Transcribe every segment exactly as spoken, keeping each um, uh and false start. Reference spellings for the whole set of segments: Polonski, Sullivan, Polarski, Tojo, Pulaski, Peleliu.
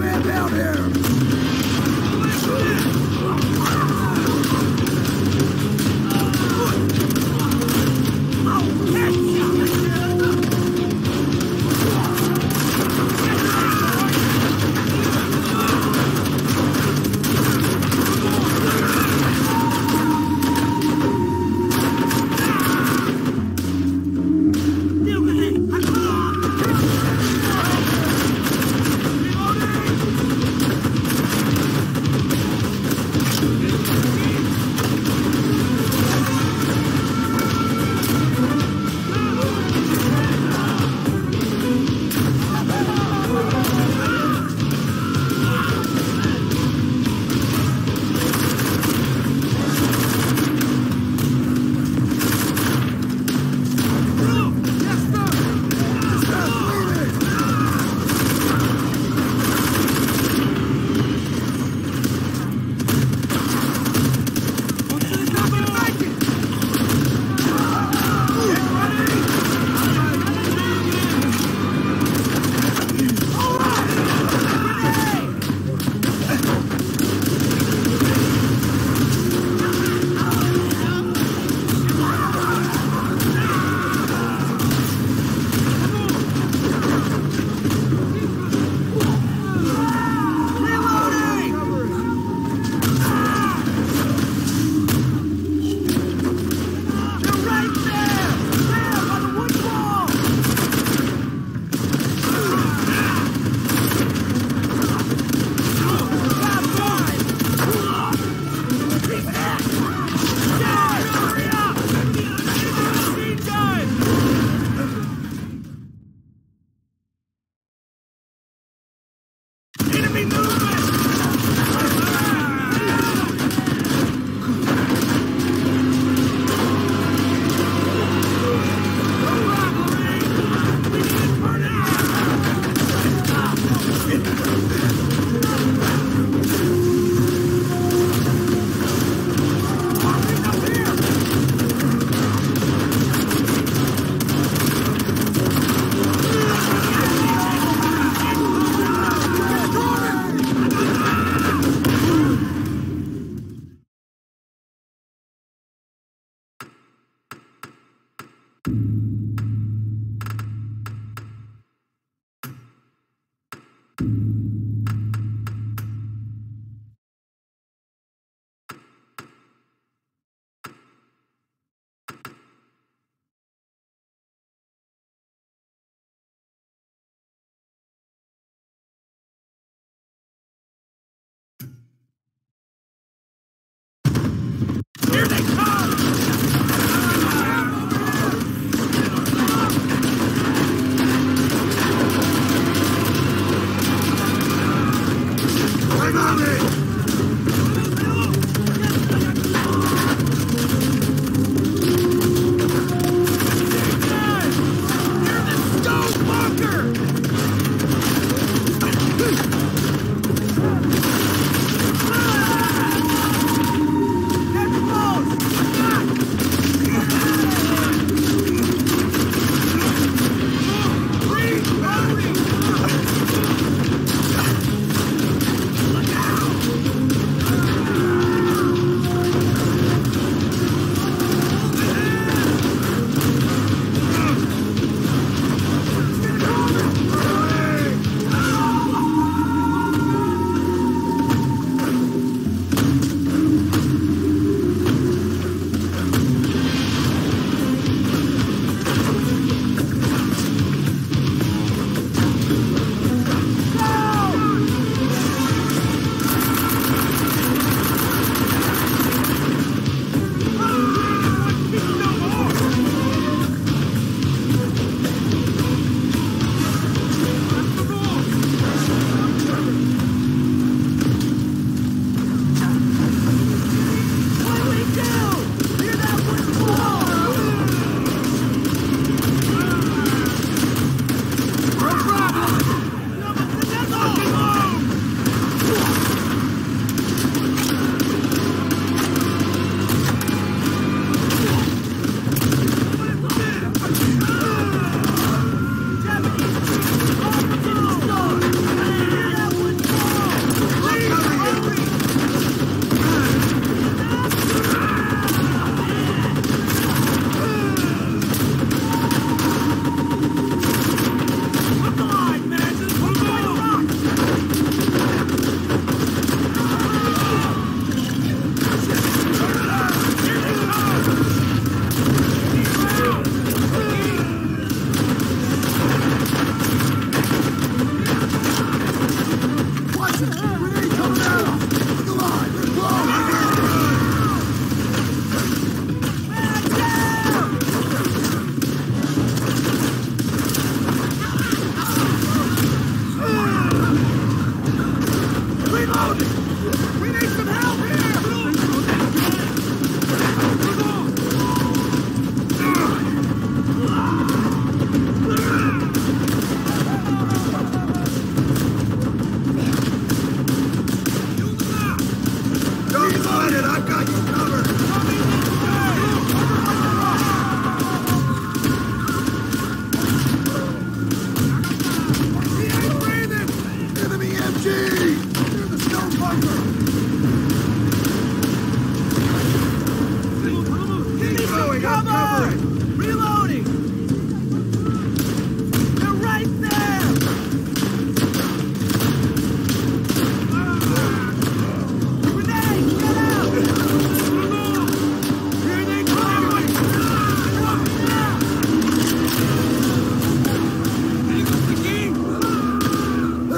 man down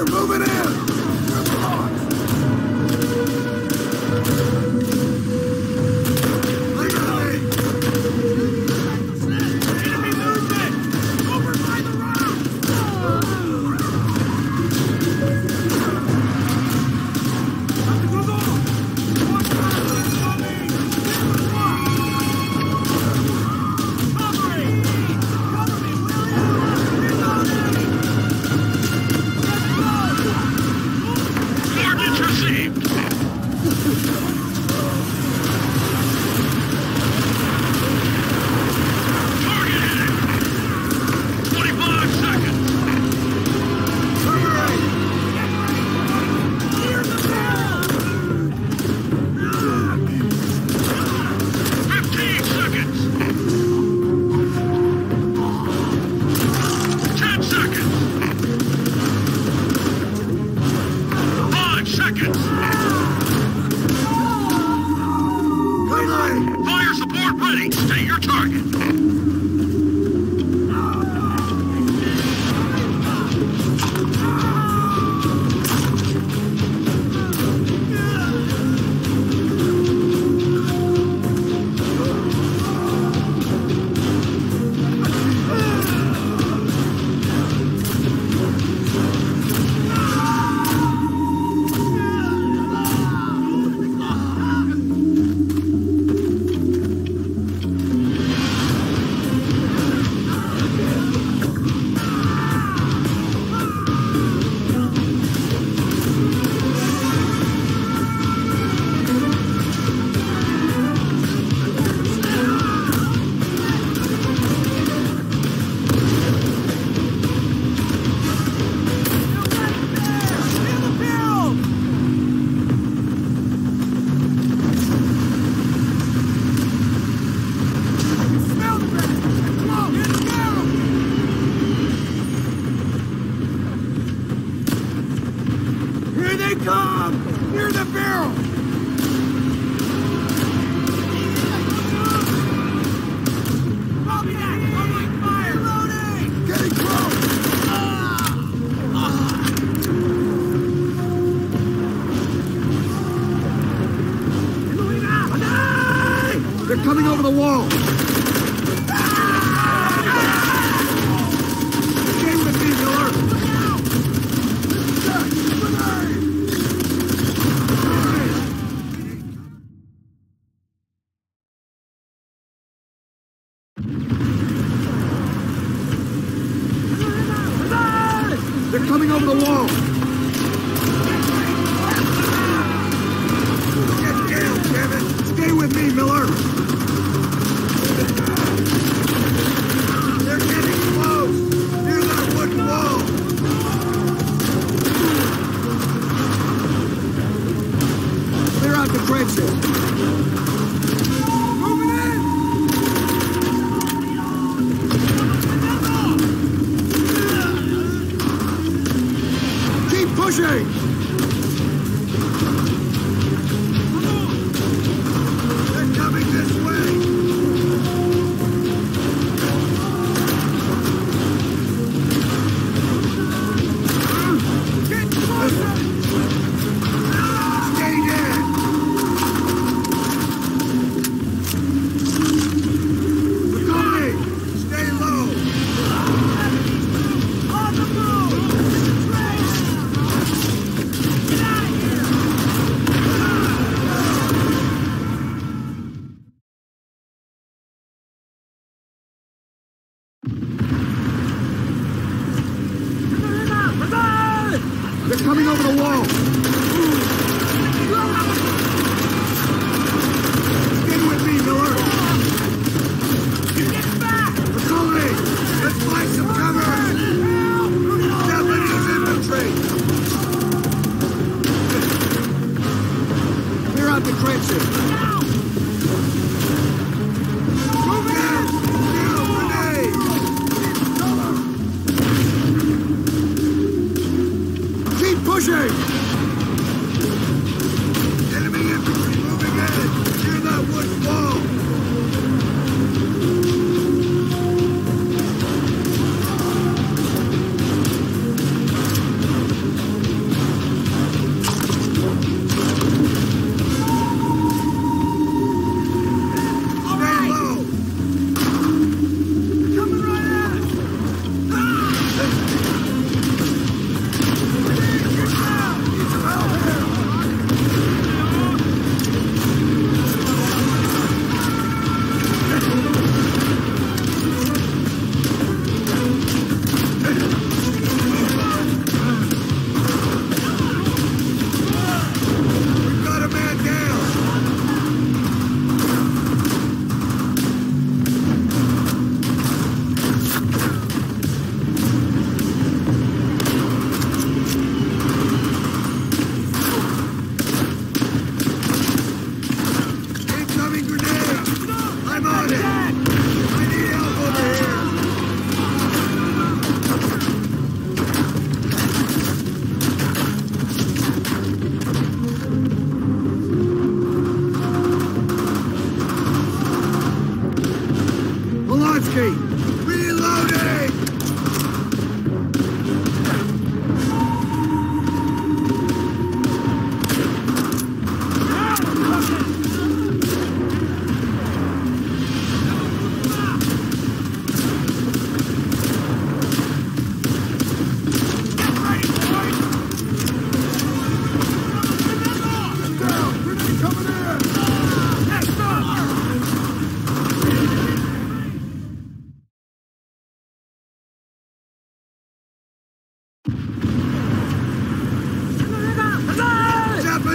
They're moving in! Good luck! Leave it late! Enemy movement! Over by the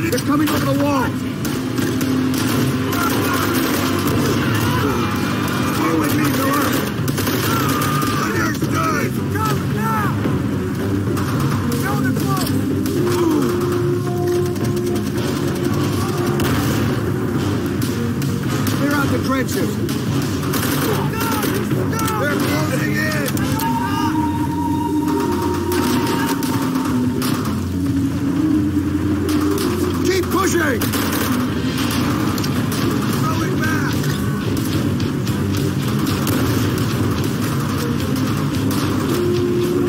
They're coming over the wall! Forward, lead the left! Understood! Go now! Go to close! Clear out the trenches! No! No! They're closing in! Pushing! Throwing back!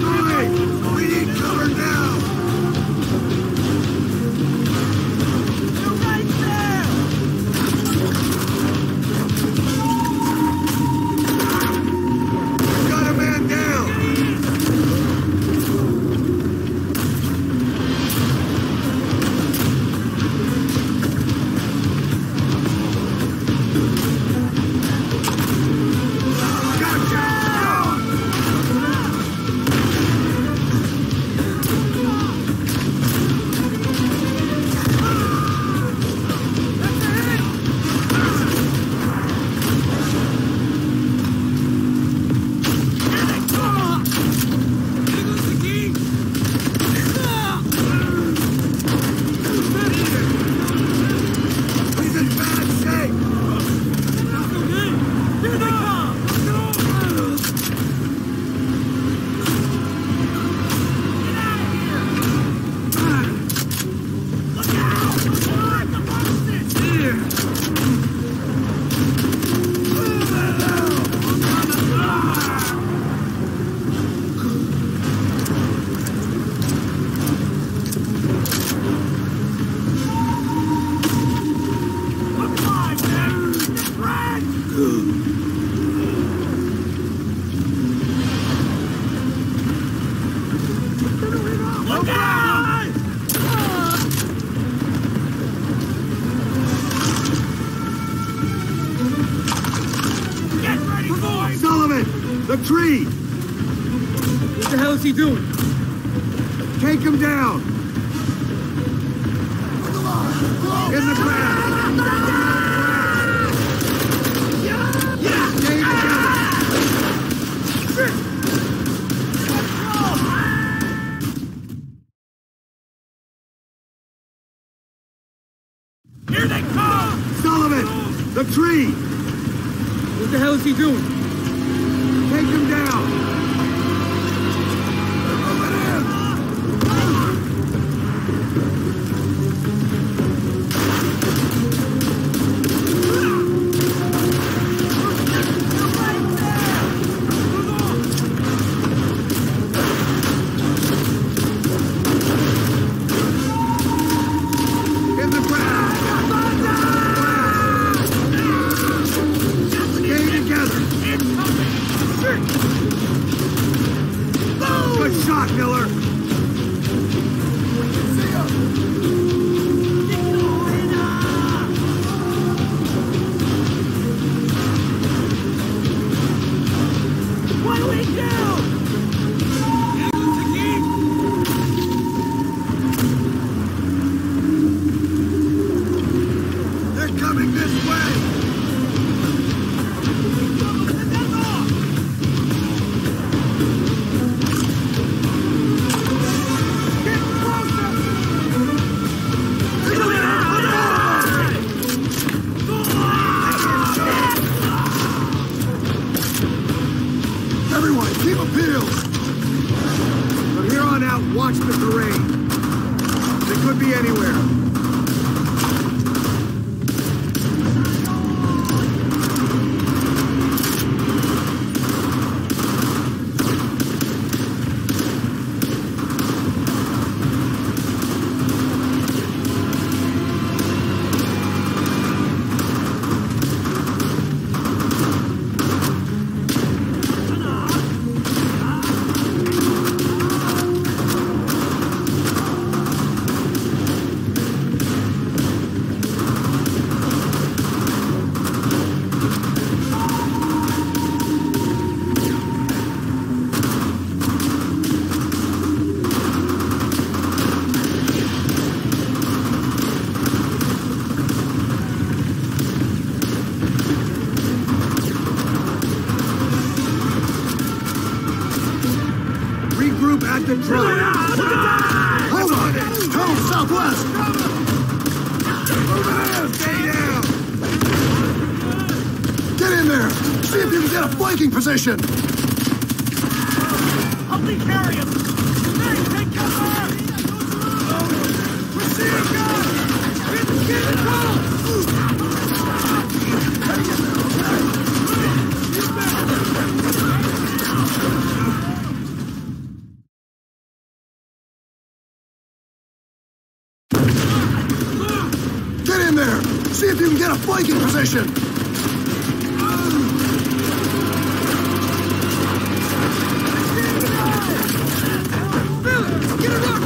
Moving! We need cover now! They're right there! Got a man down! Tree! What the hell is he doing? Take him down! In the ground! Take him down! Shit! Here they come! Sullivan! The tree! What the hell is he doing? Take him down! Over there! They're right there! In the crowd! Stay together! Boom. Good shot, Miller! We can see him! What do we do? They're coming this way! Watch the terrain. They could be anywhere. Southwest! Over there! Stay down! Get in there! See if you can get a flanking position! I'll be carrying! Hey, take cover! Receive gun! Get the kid in trouble! Get better! See if you can get a flanking position! Billy, get it up!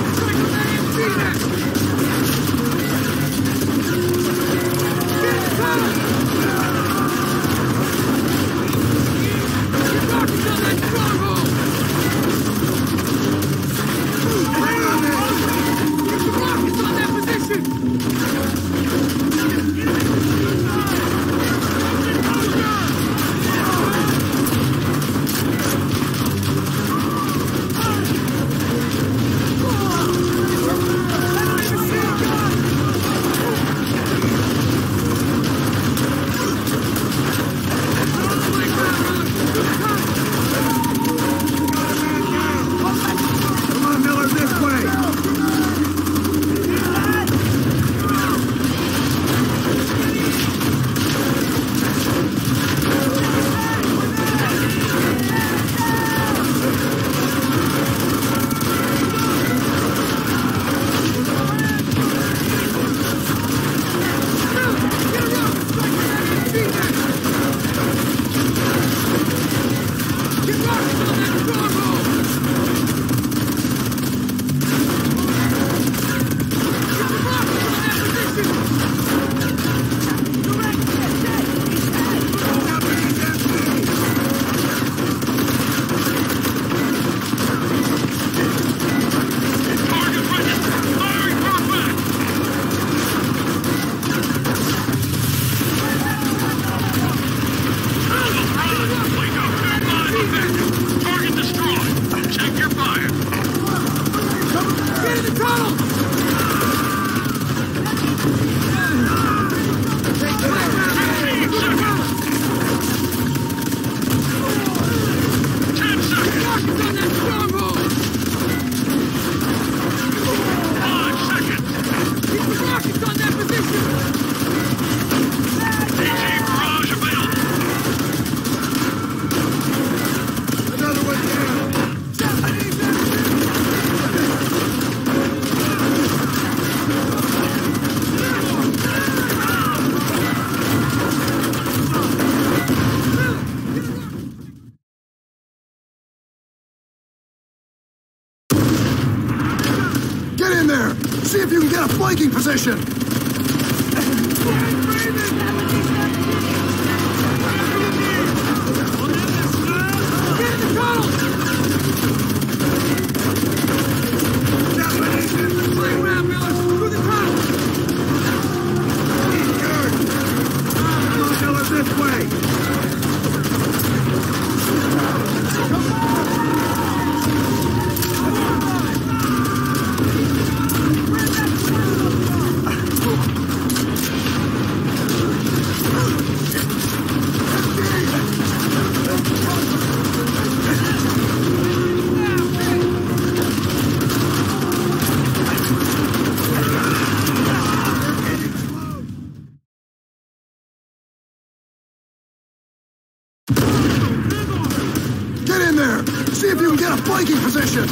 Position.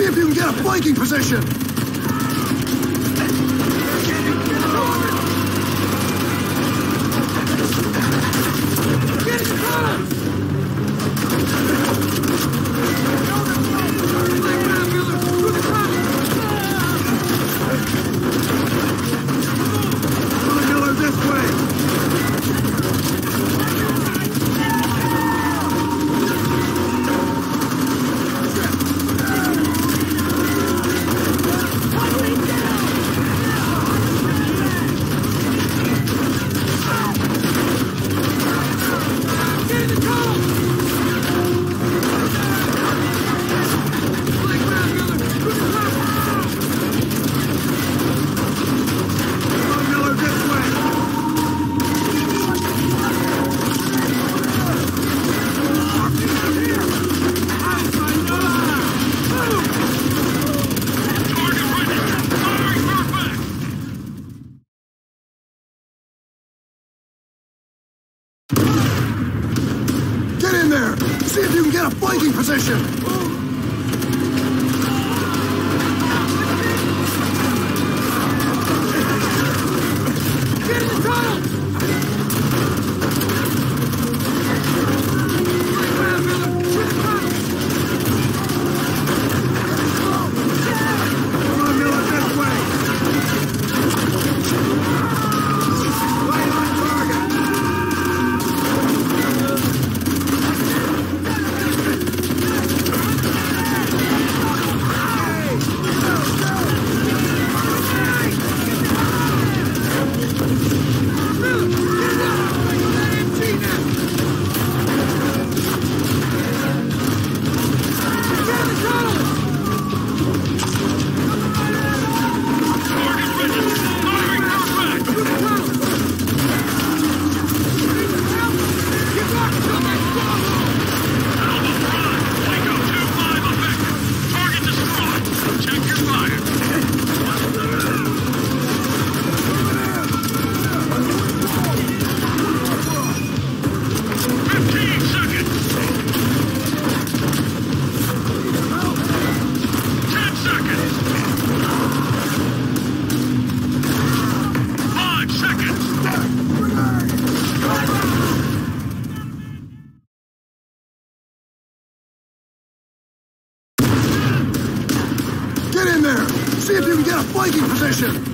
See if you can get a flanking position! See if you can get a flanking position! Get in the tunnel! See if you can get a flanking position!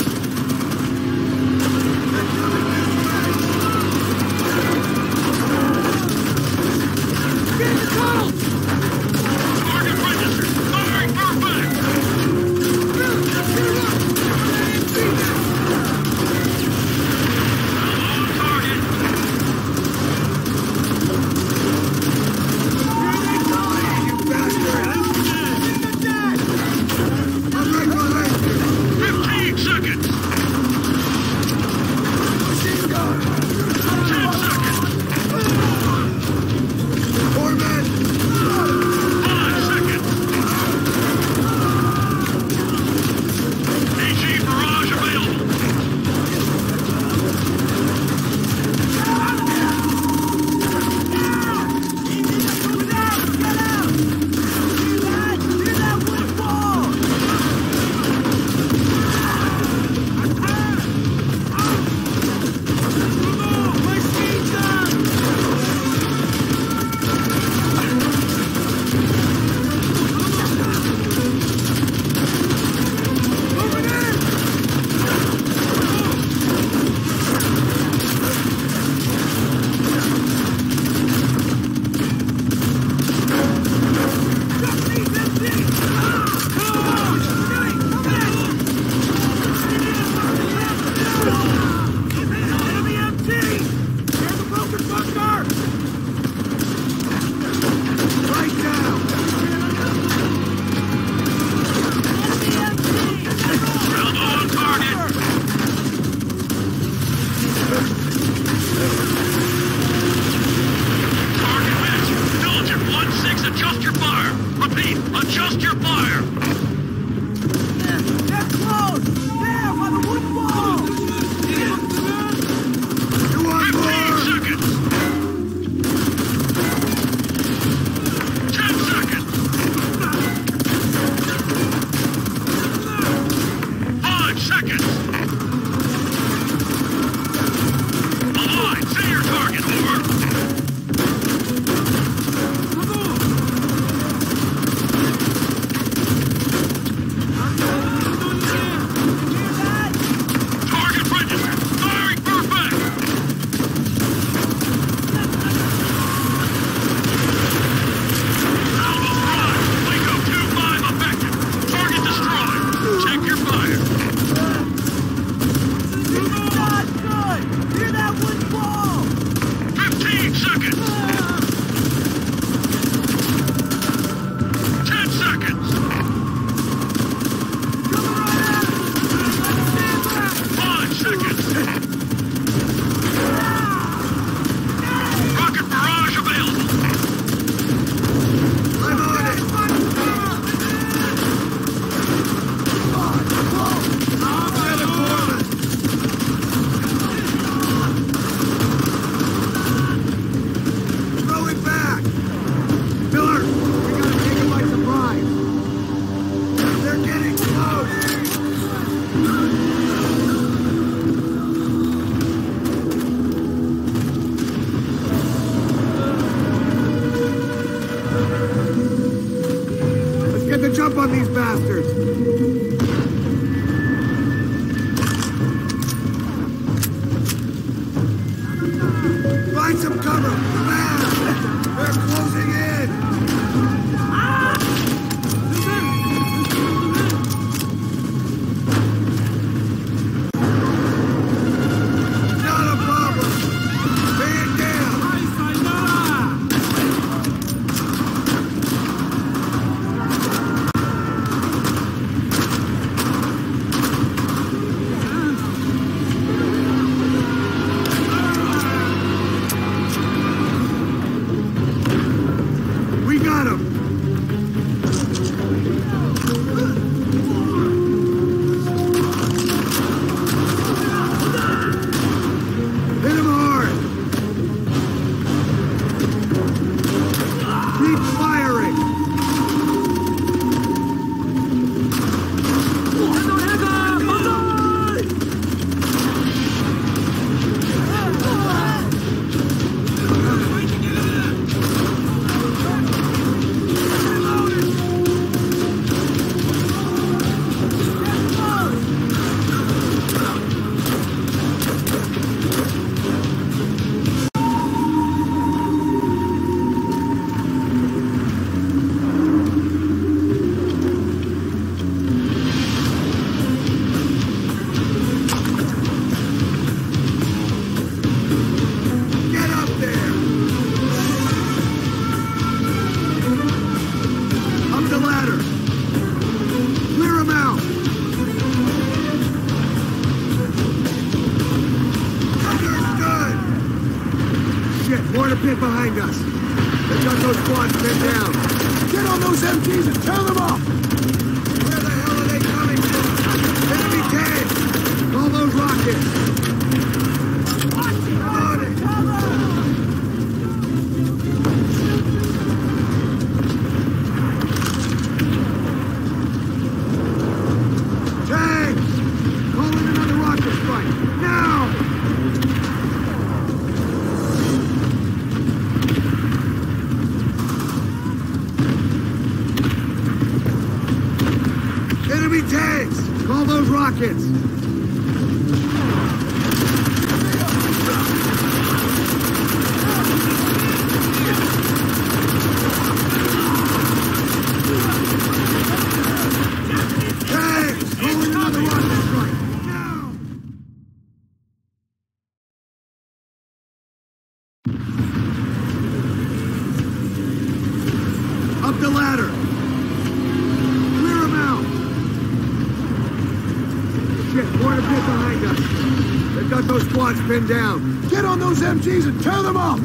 on these bastards! Been down. Get on those M Gs and tear them up!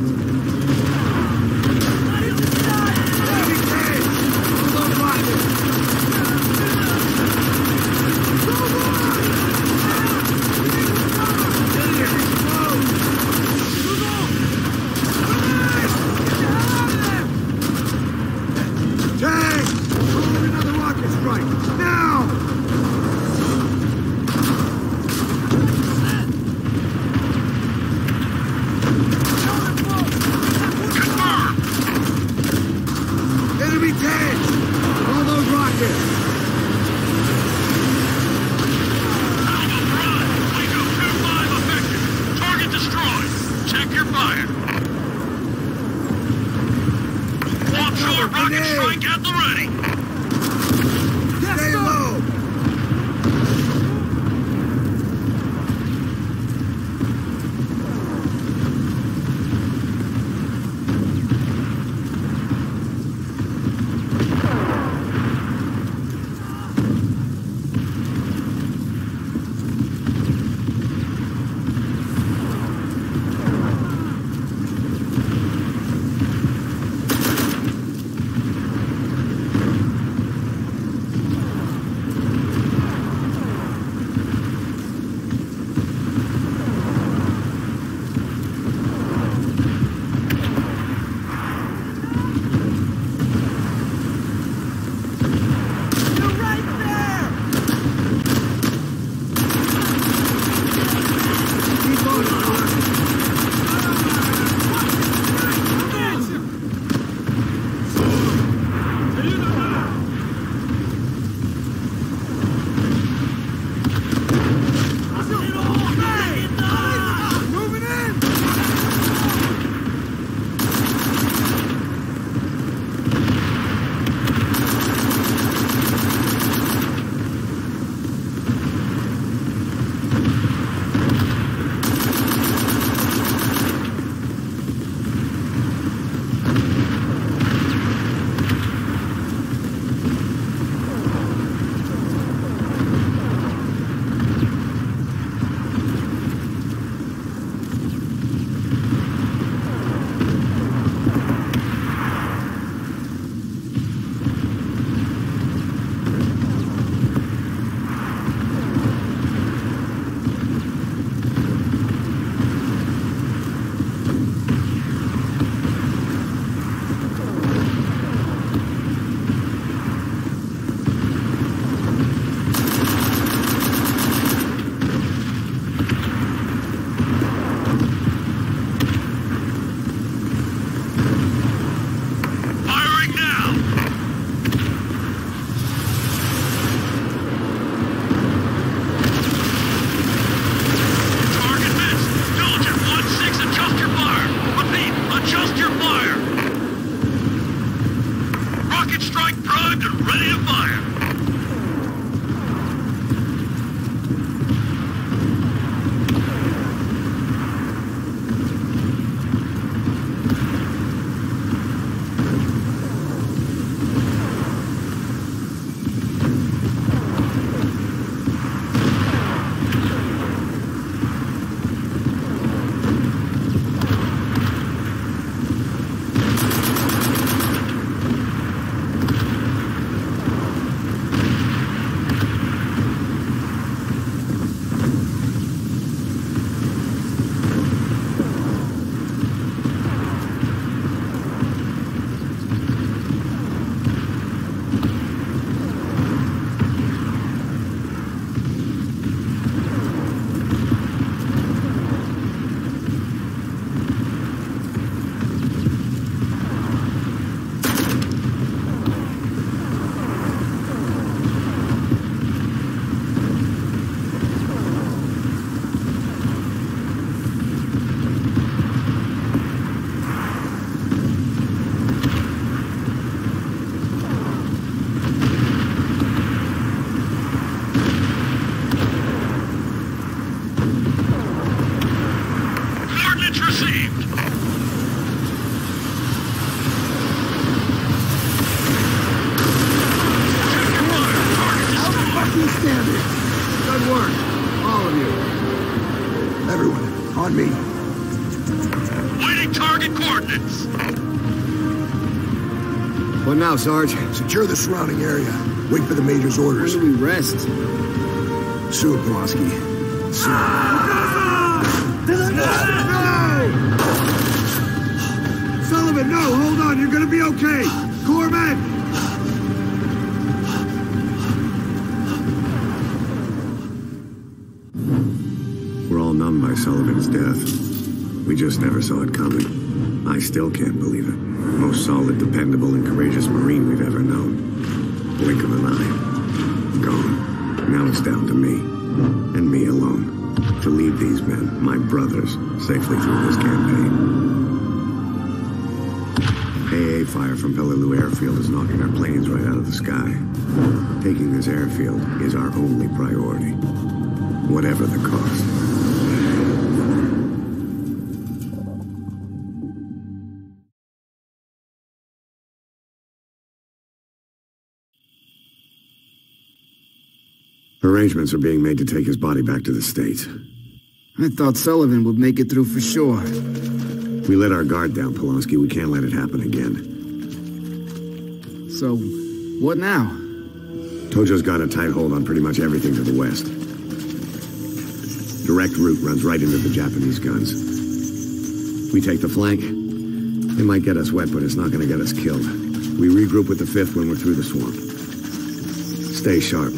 target coordinates. What now, Sarge? Secure the surrounding area. Wait for the Major's orders. When do we rest? Soon, Pulaski. Soon. Ah! No! No! Sullivan, no! Hold on! You're gonna be okay! Corman! By Sullivan's death. We just never saw it coming. I still can't believe it. Most solid, dependable, and courageous Marine we've ever known. Blink of an eye. Gone. Now it's down to me. And me alone. To lead these men, my brothers, safely through this campaign. A A fire from Peleliu airfield is knocking our planes right out of the sky. Taking this airfield is our only priority. Whatever the cost. Arrangements are being made to take his body back to the States. I thought Sullivan would make it through for sure. We let our guard down, Polonski. We can't let it happen again. So, what now? Tojo's got a tight hold on pretty much everything to the west. Direct route runs right into the Japanese guns. We take the flank. They might get us wet, but it's not going to get us killed. We regroup with the fifth when we're through the swamp. Stay sharp.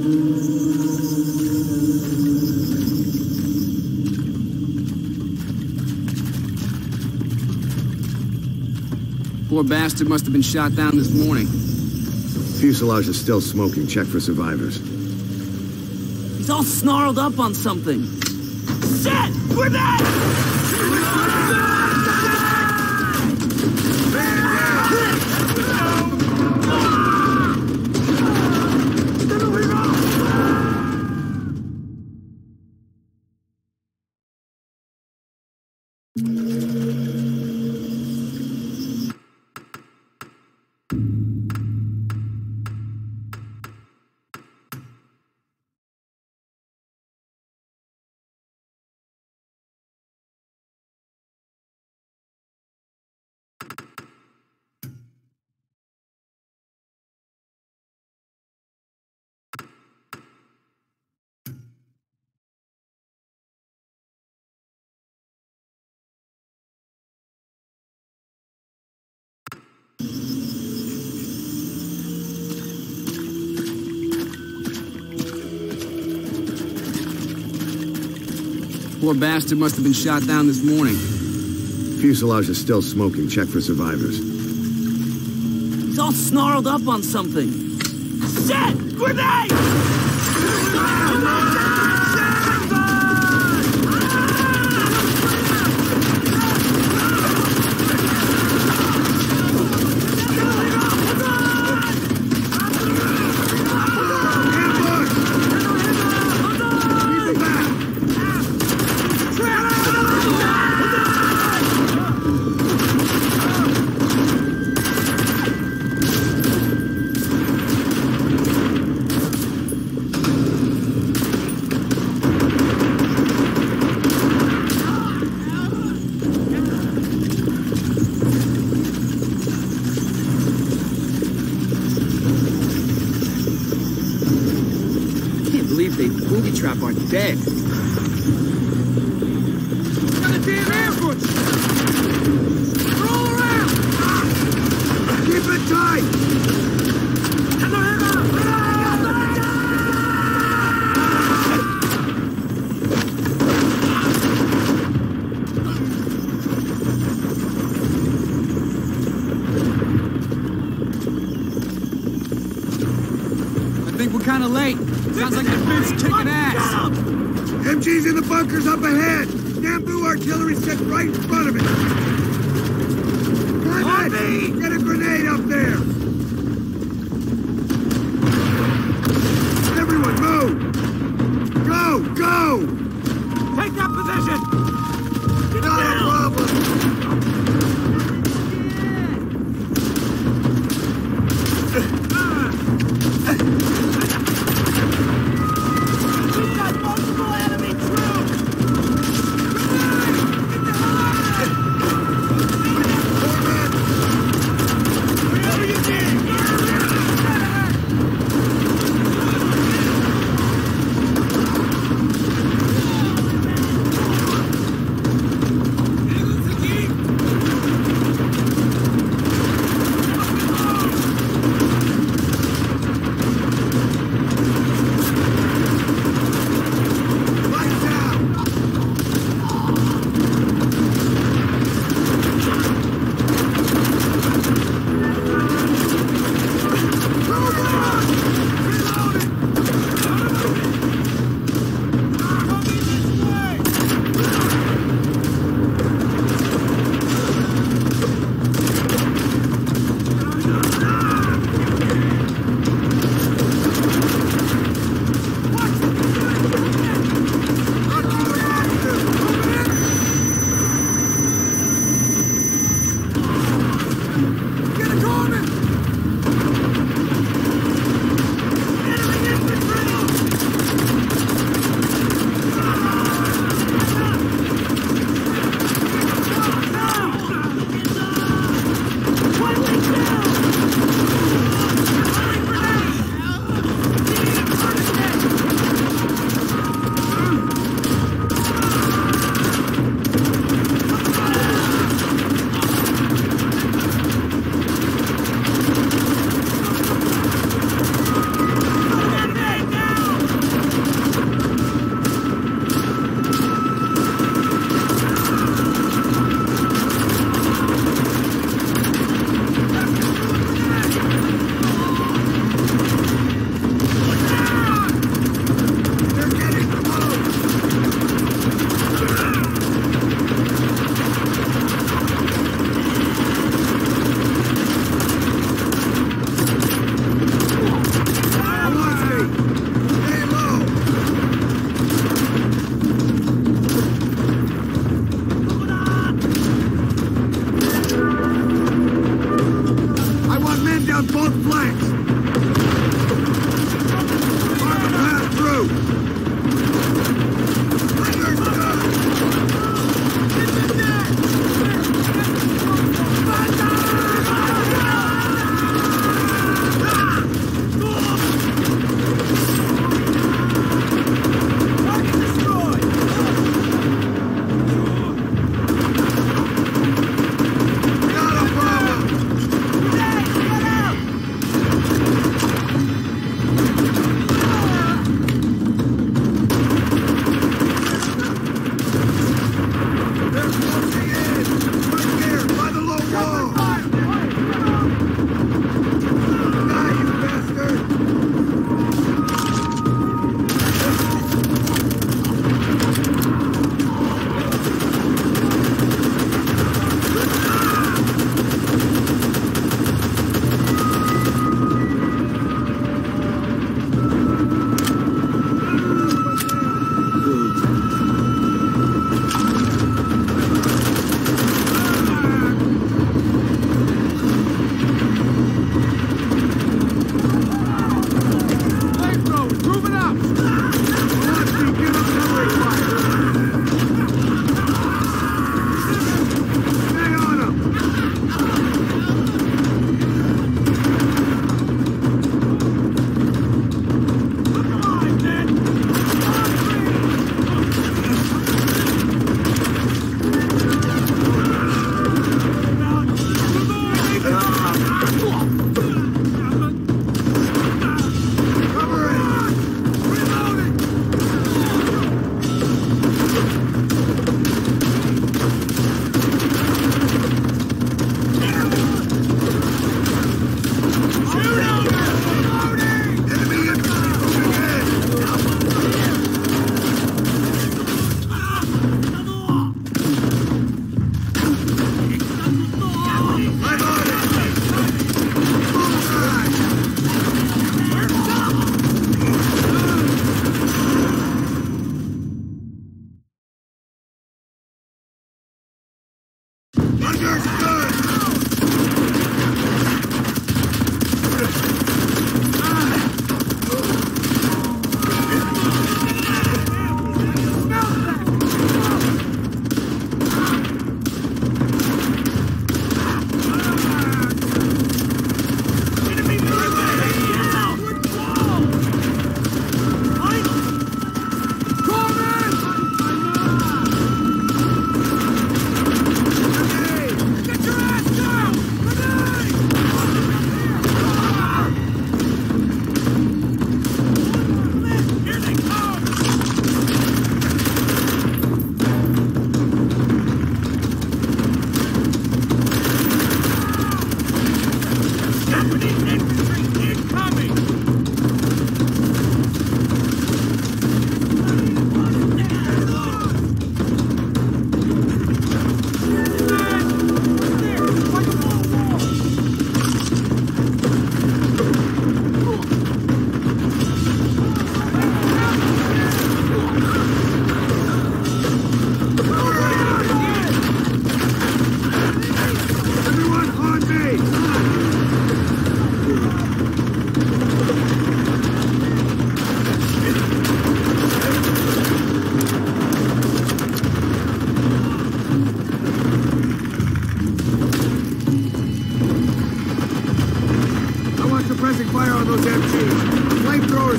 Poor bastard must have been shot down this morning. Fuselage is still smoking. Check for survivors. He's all snarled up on something. Shit! We're dead! Poor bastard must have been shot down this morning. Fuselage is still smoking. Check for survivors. He's all snarled up on something. Shit! Grenade! Trap are dead. Hey!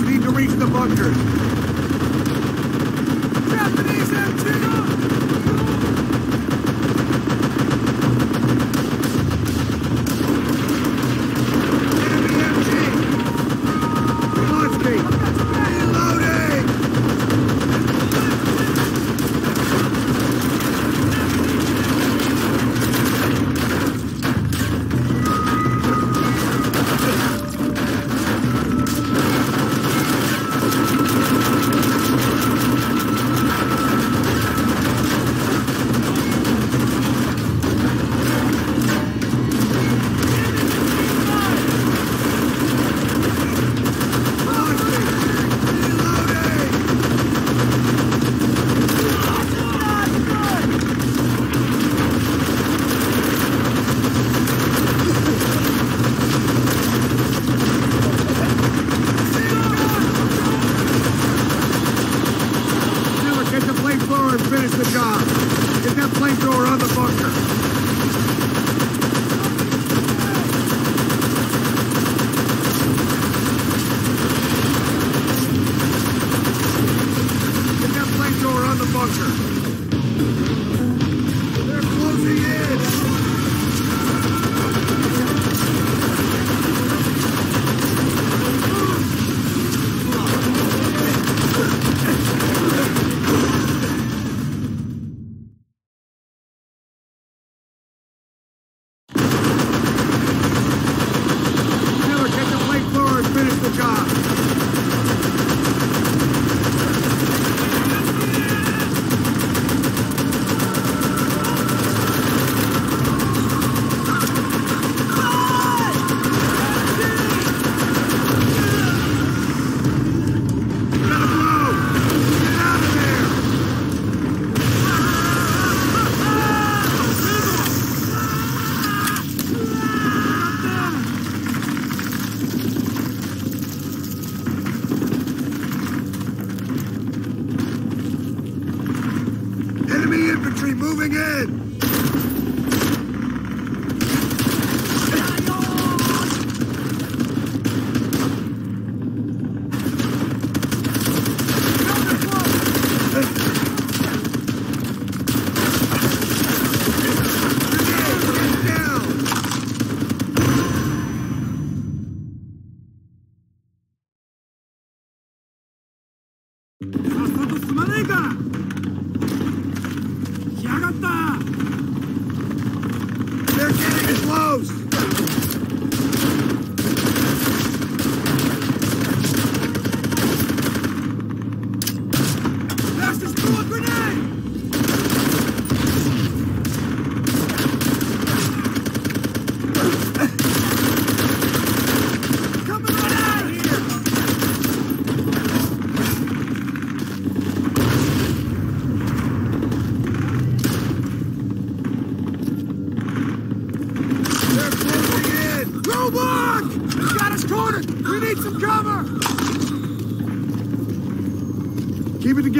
Soldiers need to reach the bunkers. Japanese antenna!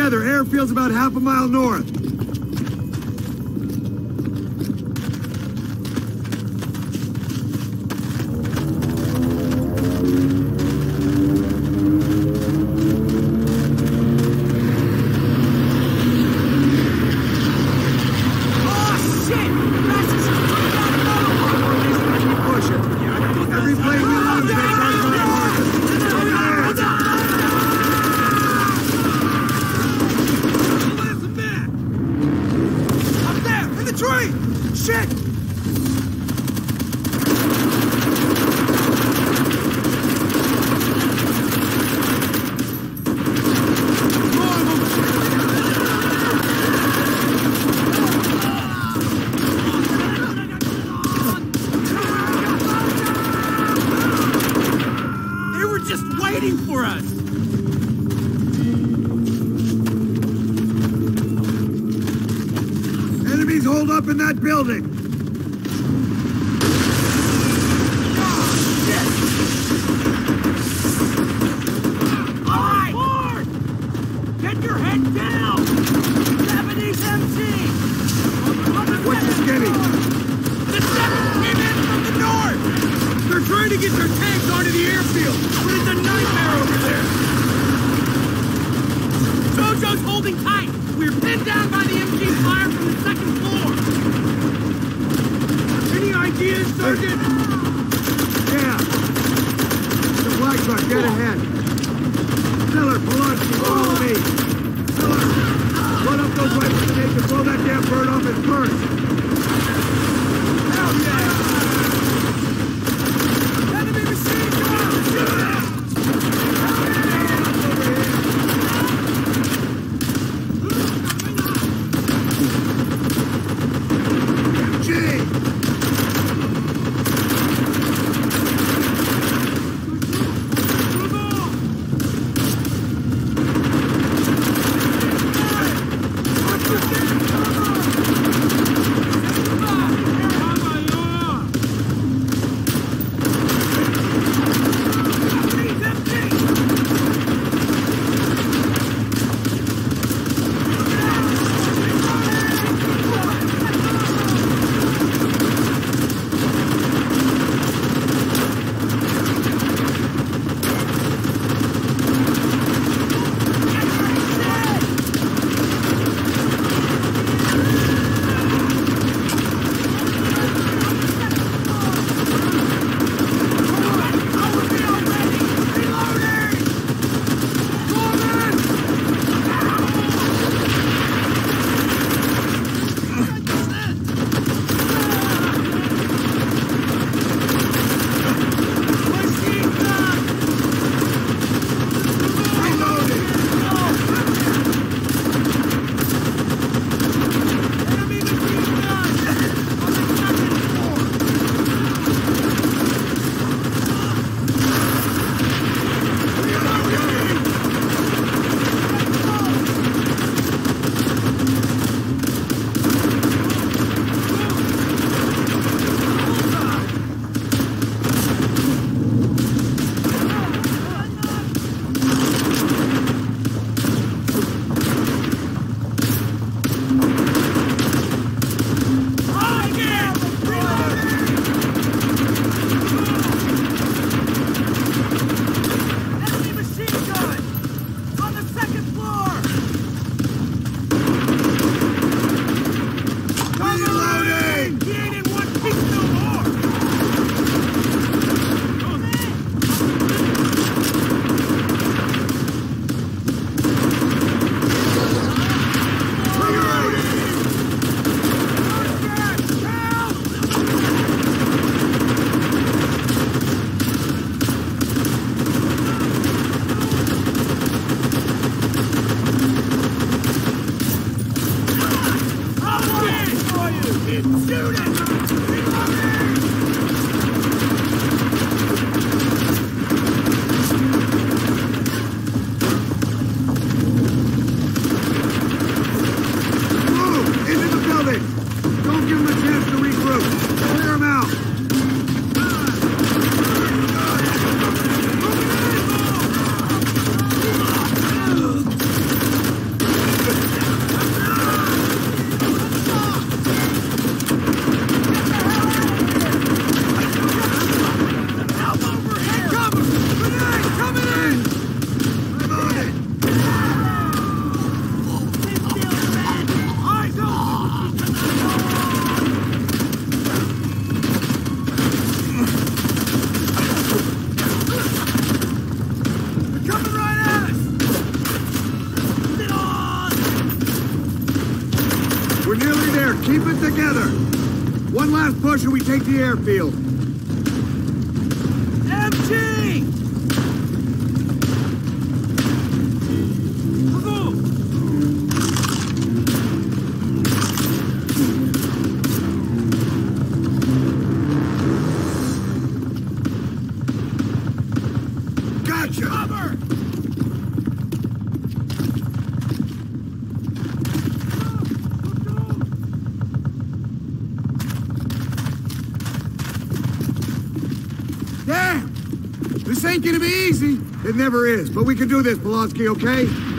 Together, airfield's about half a mile north. Trying to get their tanks onto the airfield, but it's a nightmare over there! Follow me! Load up those weapons and they can blow that damn bird off his perch! Hell yeah! Should we take the airfield? M G! Gotcha! Cover! This ain't gonna be easy. It never is, but we can do this, Polarski, okay?